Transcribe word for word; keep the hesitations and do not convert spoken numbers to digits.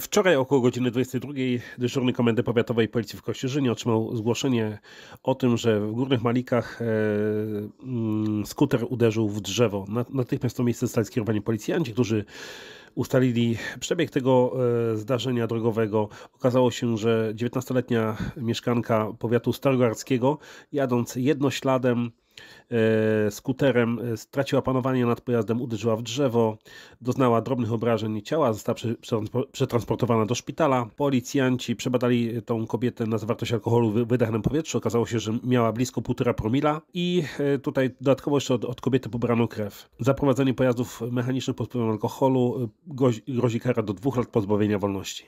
Wczoraj około godziny dwudziestej drugiej dyżurny Komendy Powiatowej Policji w Kościerzynie otrzymał zgłoszenie o tym, że w Górnych Malikach skuter uderzył w drzewo. Natychmiast na miejsce zostali skierowani policjanci, którzy ustalili przebieg tego zdarzenia drogowego. Okazało się, że dziewiętnastoletnia mieszkanka powiatu starogardzkiego, jadąc jednośladem skuterem, straciła panowanie nad pojazdem, uderzyła w drzewo, doznała drobnych obrażeń ciała, została przetransportowana do szpitala. Policjanci przebadali tą kobietę na zawartość alkoholu w wydechnym powietrzu. Okazało się, że miała blisko półtora promila i tutaj dodatkowo jeszcze od, od kobiety pobrano krew. Za prowadzenie pojazdów mechanicznych pod wpływem alkoholu grozi kara do dwóch lat pozbawienia wolności.